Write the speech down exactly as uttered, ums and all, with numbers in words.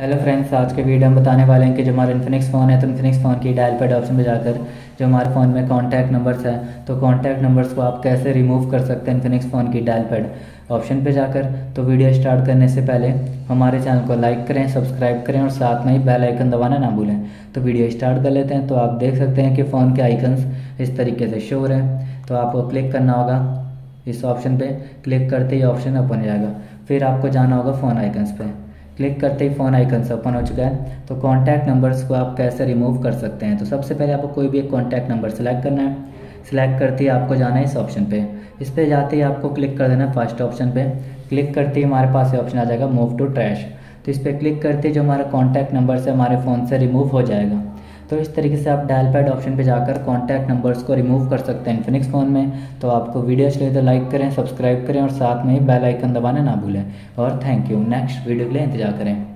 Hello friends, आज के video में बताने वाले हैं कि जो हमारा इन्फिनिक्स फ़ोन है तो इन्फिनिक्स फ़ोन की डायल पैड ऑप्शन में जाकर जो हमारे फ़ोन में कॉन्टैक्ट नंबर्स हैं तो कॉन्टैक्ट नंबर्स को आप कैसे रिमूव कर सकते हैं इन्फिनिक्स फ़ोन की डायल पैड ऑप्शन पे जाकर। तो वीडियो स्टार्ट करने से पहले हमारे चैनल को लाइक करें, सब्सक्राइब करें और साथ में ही बेल आइकन दबाना ना भूलें। तो वीडियो स्टार्ट कर लेते हैं। तो आप देख सकते हैं कि फ़ोन के आइकन्स इस तरीके से शो हो रहे हैं। तो आपको क्लिक करना होगा इस ऑप्शन पर। क्लिक करते ही ऑप्शन ओपन हो जाएगा। फिर आपको जाना होगा फ़ोन आइकन्स पर। क्लिक करते ही फ़ोन आइकन ओपन हो चुका है। तो कॉन्टैक्ट नंबर्स को आप कैसे रिमूव कर सकते हैं, तो सबसे पहले आपको कोई भी एक कॉन्टैक्ट नंबर सेलेक्ट करना है। सिलेक्ट करते ही आपको जाना है इस ऑप्शन पे। इस पे जाते ही आपको क्लिक कर देना है फर्स्ट ऑप्शन पे। क्लिक करते ही हमारे पास ये ऑप्शन आ जाएगा मूव टू ट्रैश। तो इस पर क्लिक करते ही जो हमारा कॉन्टैक्ट नंबर से हमारे फ़ोन से रिमूव हो जाएगा। तो इस तरीके से आप डायल पैड ऑप्शन पे जाकर कॉन्टैक्ट नंबर्स को रिमूव कर सकते हैं इन्फिनिक्स फ़ोन में। तो आपको वीडियो अच्छी लगे तो लाइक करें, सब्सक्राइब करें और साथ में ही बेल आइकन दबाना ना भूलें। और थैंक यू। नेक्स्ट वीडियो के लिए इंतजार करें।